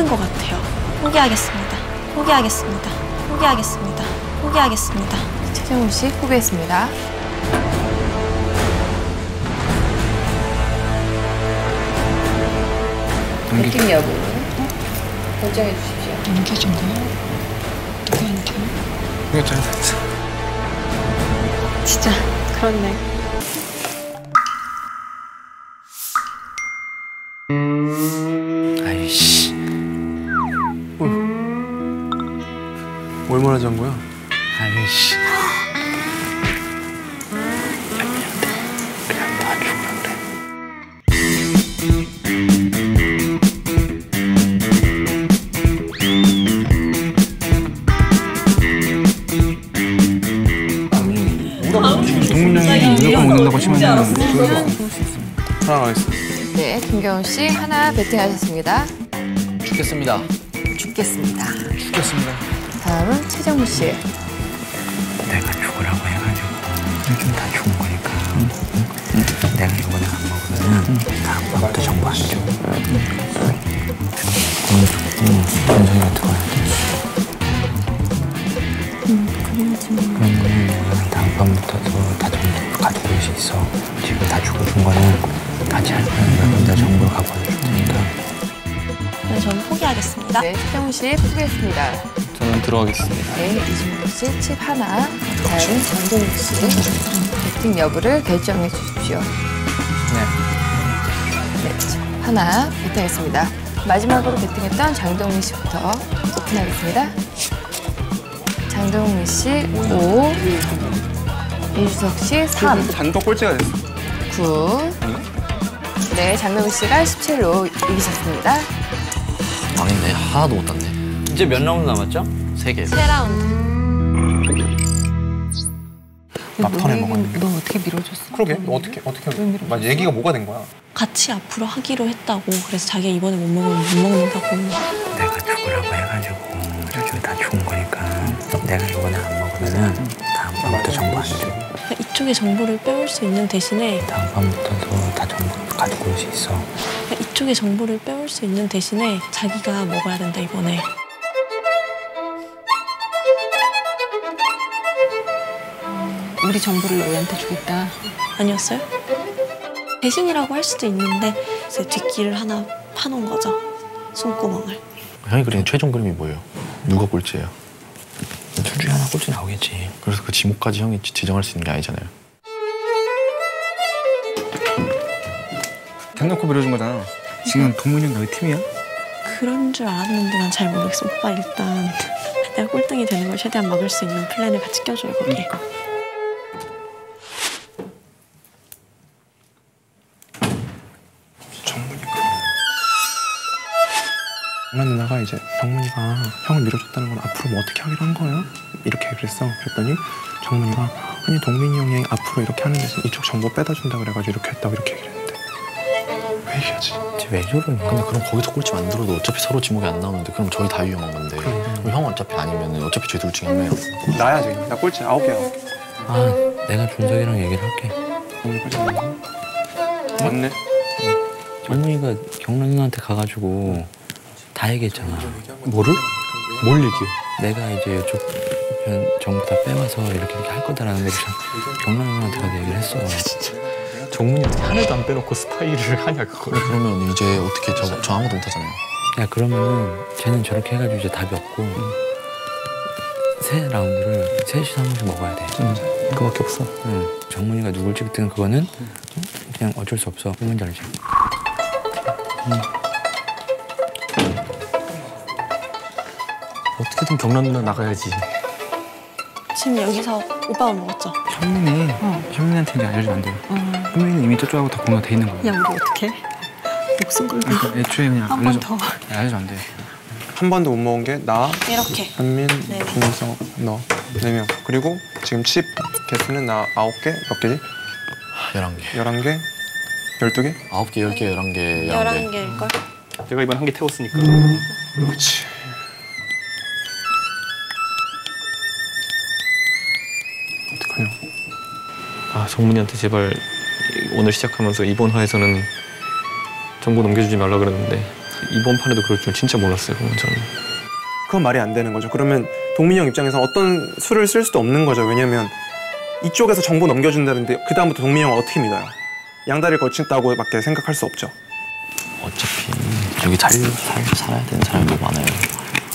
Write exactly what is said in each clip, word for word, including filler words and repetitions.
힘든 것 같아요. 포기하겠습니다. 포기하겠습니다. 포기하겠습니다. 포기하겠습니다. 최정문 씨 포기했습니다. 느낌 여부 결정해 주십시오. 넘겨준 거야? 누구한테? 이거 잘났어. 진짜 그렇네. 아이씨. 어. 얼마나 잔 거야? 아이씨. 네, 김경훈 씨 하나 배팅하셨습니다. 죽겠습니다. 죽겠습니다. 죽겠습니다. 다음은 최정문 씨. 내가 죽으라고 해가지고 요즘 다 죽은 거니까 응. 응. 응. 내가 이거는 안 먹으면 다음 번부터 정보 안 줘. 오늘 죽겠니? 현장에 들어와야 돼. 응, 그래야지 뭐. 그러면 다음 번부터도 다 정보 가지고 올 수 있어. 지금 다 죽어준 거는 같이 할 거니까 혼자 정보를 갖고 와줄 테니까. 네, 저는 포기하겠습니다. 네, 최정문 씨 포기했습니다. 저는 들어가겠습니다. 네, 이준석 씨 칩 하나. 다음은 장동민 씨. 배팅 여부를 결정해 주십시오. 네. 네, 칩 하나 배팅했습니다. 마지막으로 배팅했던 장동민 씨부터 오픈하겠습니다. 장동민 씨 오, 이준석 씨 삼. 잔도 꼴찌가 됐어. 구. 아니? 네, 장동민 씨가 십칠로 이기셨습니다. 망했네. 하나도 못 땄네. 이제 몇 라운드 남았죠? 세 개. 세 라운드. 막 턴에 먹었는데. 너 어떻게 밀어줬어? 그러게, 너 어떻게 어떻게 밀어줬어? 얘기가 뭐가 된 거야? 같이 앞으로 하기로 했다고. 그래서 자기가 이번에 못 먹으면 못 먹는다고. 내가 죽으라고 해가지고 요즘 다 죽은 거니까. 내가 이번에 안 먹으면은 다음번부터 정보 안 줘. 이쪽에 정보를 빼올 수 있는 대신에 다음 밤부터도 다 정보 가지고 올 수 있어. 이쪽에 정보를 빼올 수 있는 대신에 자기가 먹어야 된다 이번에. 우리 정보를 너희한테 주겠다. 아니었어요? 대신이라고 할 수도 있는데 이제 뒷길을 하나 파놓은 거죠. 손구멍을. 형이 그린 최종 그림이 뭐예요? 누가 꼴찌예요? 둘 중에 하나 꼴찌 나오겠지. 그래서 그 지목까지 형이 지정할 수 있는 게 아니잖아요. 대놓고 밀어준 거잖아. 지금 동문이 형 너희 팀이야? 그런 줄 알았는데 난 잘 모르겠어. 오빠 일단 내가 꼴등이 되는 걸 최대한 막을 수 있는 플랜을 같이 껴줘요, 거기에. 정문이가. 엄마 누나가 이제 정문이가 형을 밀어줬다는 건 앞으로 뭐 어떻게 하기로 한 거야? 이렇게 그랬어. 그랬더니 정문이가 아니 동민이 형이 앞으로 이렇게 하는 데서 이쪽 정보 빼다 준다 그래가지고 이렇게 했다고 이렇게 얘기를 했는데 왜 이러지? 왜 이러는 거야? 근데 그럼 거기서 꼴찌 만들어도 어차피 서로 지목이 안 나오는데 그럼 저희 다 위험한 건데 그럼, 그럼 형 어차피 아니면 어차피 저희 둘 중에 한 명이야. 나야 지금. 나 꼴찌 아홉 개야. 아 내가 준석이랑 얘기를 할게. 오늘 꼴찌 맞나? 맞네. 응. 정문이가 경란 누나한테 가가지고 다 얘기했잖아. 뭐를? 뭘 얘기해? 내가 이제 이쪽 정부 다 빼와서 이렇게 이렇게 할 거다라는 걸 경란 언니한테 가서 얘기를 했어. 진짜. 정문이 어떻게 하나도 안 빼놓고 스파이를 하냐 그거를. 그러면 이제 어떻게 저, 저 아무도 못하잖아요. 야 그러면은 쟤는 저렇게 해가지고 이제 답이 없고 응. 세 라운드를 셋이서 한 번씩 먹어야 돼. 응. 그거밖에 없어. 응. 정문이가 누굴 찍든 그거는 응. 그냥 어쩔 수 없어. 뭔지 알지? 응. 어떻게든 경란 누나 나가야지. 지금 여기서 오빠가 먹었죠? 현민이, 어. 현민이한테 알려주면 안 돼요. 어. 현민이는 이미 저쪽하고 다 공유가 돼 있는 거예요. 야, 우리 어떡해? 목숨 걸고. 그러니까 애초에 그냥 한 번 더. 야, 알려주면 안 돼요. 한 번도 못 먹은 게 나, 이렇게. 현민, 준석, 너, 네 명. 그리고 지금 칩 개수는 나 아홉 개, 몇 개지? 열한 개. 열한 개? 열두 개? 아홉 개, 열 개, 열한 개, 열한 개. 열한 개일걸? 내가 이번 한 개 태웠으니까. 그렇지. 아, 정문이한테 제발 오늘 시작하면서 이번 화에서는 정보 넘겨주지 말라 그러는데 이번 판에도 그럴 줄 진짜 몰랐어요, 그건 저는. 그건 말이 안 되는 거죠. 그러면 동민이 형 입장에서 어떤 수를 쓸 수도 없는 거죠. 왜냐면 이쪽에서 정보 넘겨준다는데 그 다음부터 동민이 형은 어떻게 믿어요? 양다리를 걸친다고 밖에 생각할 수 없죠. 어차피 여기 잘, 잘 살아야 되는 사람이 너무 많아요.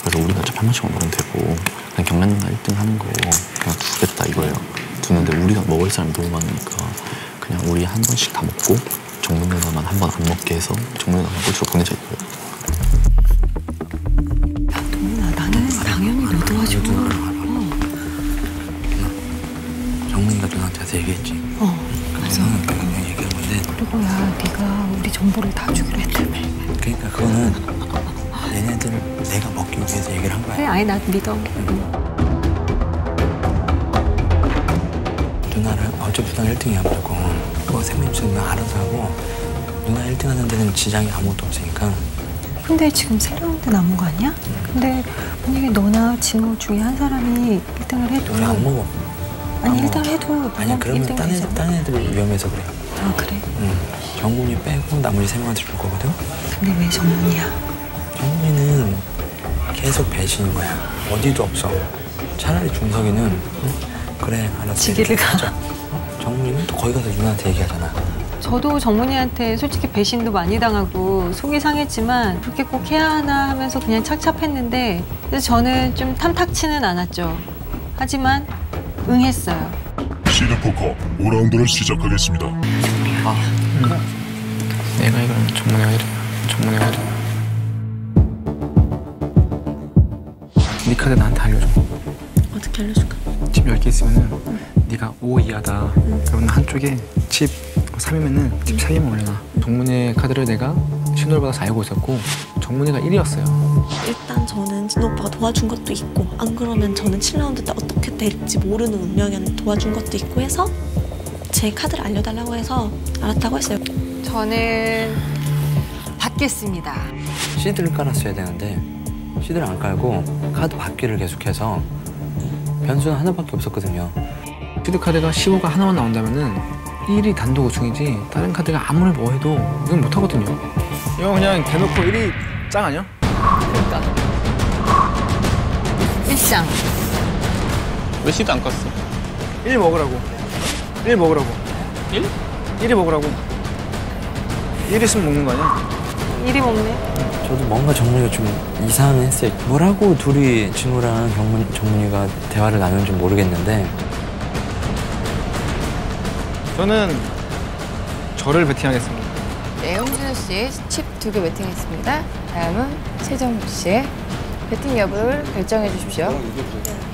그래서 우리가 어차피 한 번씩만 먹으면 되고 그냥 경란이가 일 등 하는 거 그냥 두겠다 이거예요. 두는데 우리가 먹을 사람이 너무 많으니까 그냥 우리 한 번씩 다 먹고 정문 누나만 한 번 안 먹게 해서 정문 누나만 꼴찌로 보내자 이거예요. 동문아, 나는 당연히 너 도와줘. 정문이가 누나한테 얘기했지? 어, 맞아. 그냥 얘기한 건데. 그리고야, 네가 우리 정보를 다 주기로 했다며. 그러니까 그거는 얘네들을 내가 먹기 위해서 얘기를 한 거야. 그래, 아니, 나 믿어. 누나를 어차피 누나 일 등이야 말고 그거 생명수 누나 알아서 하고 누나 일 등 하는 데는 지장이 아무것도 없으니까. 근데 지금 새로운 데 남은 거 아니야? 응. 근데 만약에 너나 진호 중에 한 사람이 일 등을 해도 우리 안 먹어. 아니 안 일 등 먹어. 해도 아니 그러면 다른 애들, 다른 애들 위험해서 그래. 아 그래? 응. 정문이 빼고 나머지 세 명한테 줄 거거든? 근데 왜 정문이야? 정문이는 계속 배신인 거야. 어디도 없어. 차라리 준석이는 응? 그래, 알았어. 지기를 가자. 어? 정문이는 또 거기 가서 누나한테 얘기하잖아. 저도 정문이한테 솔직히 배신도 많이 당하고 속이 상했지만 그렇게 꼭 해야 하나 하면서 그냥 착잡했는데 그래서 저는 좀 탐탁치는 않았죠. 하지만 응했어요. 시드포커 오 라운드를 시작하겠습니다. 아, 응. 내가 이건 정문이가 이래. 정문이가 이래. 네 카드 나한테 알려줘. 어떻게 알려줄까? 칩 열 개 있으면은 응. 네가 오 이하다. 응. 그러면 한쪽에 칩 삼이면은 칩 응. 사 개만 올려놔. 응. 동문의 카드를 내가 신호를 받아서 알고 있었고 정문이가 일이었어요. 일단 저는 진호 오빠가 도와준 것도 있고 안 그러면 저는 칠 라운드 때 어떻게 될지 모르는 운명이었는데 도와준 것도 있고 해서 제 카드를 알려달라고 해서 알았다고 했어요. 저는 받겠습니다. 시드를 깔았어야 되는데 시드를 안 깔고 카드 받기를 계속해서 변수는 하나밖에 없었거든요. 시드 카드가 십오가 하나만 나온다면은 일이 단독 우승이지 다른 카드가 아무리 뭐 해도 이건 못 하거든요. 이거 그냥 대놓고 일이 짱 아니야? 그러니까 일 짱. 왜 시드 안 깠어? 일 먹으라고. 일 먹으라고. 일? 일이 먹으라고. 일 있으면 먹는 거 아니야? 일이 먹네. 저도 뭔가 정문이가 좀 이상했어요. 뭐라고 둘이 진호랑 정문, 정문이가 대화를 나누는지 모르겠는데 저는 저를 베팅하겠습니다. 네, 홍진호 씨의 칩 두 개 베팅했습니다. 다음은 최정문 씨의 베팅 여부를 결정해 주십시오.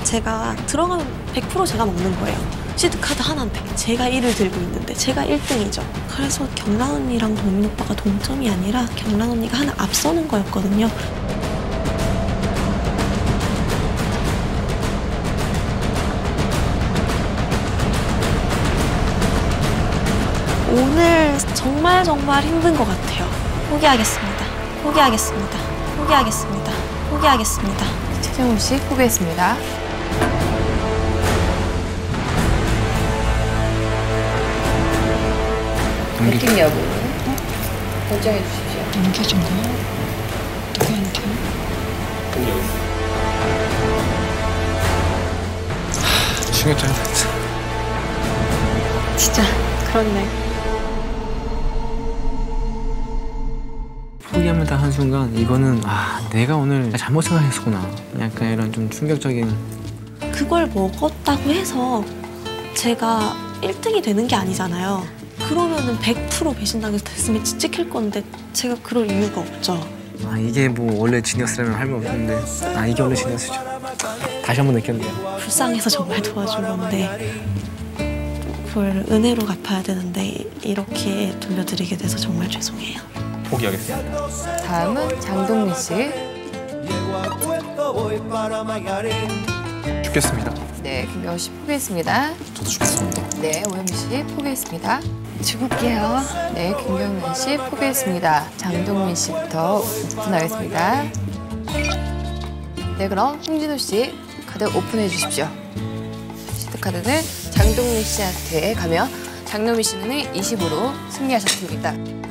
제가 들어가면 백 퍼센트 제가 먹는 거예요. 시드 카드 하나인데 제가 일을 들고 있는데 제가 일 등이죠. 그래서 경란 언니랑 동민 오빠가 동점이 아니라 경란 언니가 하나 앞서는 거였거든요. 오늘 정말 정말 힘든 것 같아요. 포기하겠습니다. 포기하겠습니다. 포기하겠습니다. 포기하겠습니다. 최정문 씨 포기했습니다. 베팅 여부 어? 결정해 주십시오. 넘겨준다. 누가 넘겨? 하, 중요 잘났다. 진짜 그렇네. 포기함을 다 한 순간 이거는 아 내가 오늘 잘못 생각했었구나. 약간 이런 좀 충격적인. 그걸 먹었다고 해서 제가 일 등이 되는 게 아니잖아요. 그러면은 백 퍼센트 배신당해서 됐으면 찍힐 건데 제가 그럴 이유가 없죠. 아 이게 뭐 원래 지니어스라면 할 말 없는데 아 이게 원래 지니어스죠. 다시 한번 느꼈네요. 불쌍해서 정말 도와준 건데 그걸 은혜로 갚아야 되는데 이렇게 돌려드리게 돼서 정말 죄송해요. 포기하겠습니다. 다음은 장동민 씨. 죽겠습니다. 네, 김경훈 씨 포기했습니다. 저도 죽겠습니다. 네, 오현민 씨 포기했습니다. 죽을게요. 네, 김경란 씨 포기했습니다. 장동민 씨부터 오픈하겠습니다. 네, 그럼 홍진호 씨 카드 오픈해 주십시오. 시드 카드는 장동민 씨한테 가며 장동민 씨는 이십오로 승리하셨습니다.